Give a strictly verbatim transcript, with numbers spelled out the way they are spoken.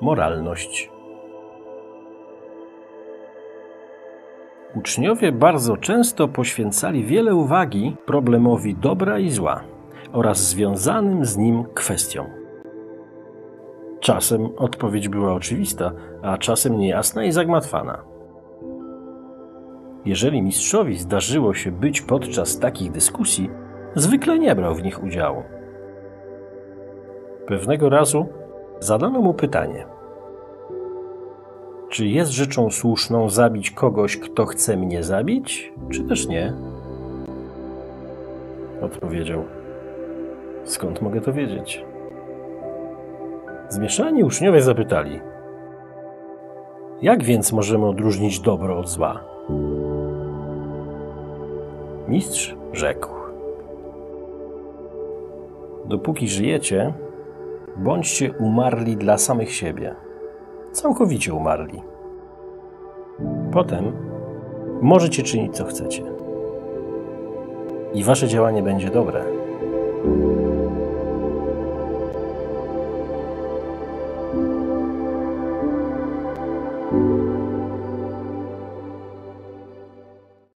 Moralność. Uczniowie bardzo często poświęcali wiele uwagi problemowi dobra i zła oraz związanym z nim kwestiom. Czasem odpowiedź była oczywista, a czasem niejasna i zagmatwana. Jeżeli mistrzowi zdarzyło się być podczas takich dyskusji, zwykle nie brał w nich udziału. Pewnego razu zadano mu pytanie: czy jest rzeczą słuszną zabić kogoś, kto chce mnie zabić, czy też nie? Odpowiedział: skąd mogę to wiedzieć? Zmieszani uczniowie zapytali: jak więc możemy odróżnić dobro od zła? Mistrz rzekł: dopóki żyjecie, bądźcie umarli dla samych siebie. Całkowicie umarli. Potem możecie czynić, co chcecie. I wasze działanie będzie dobre.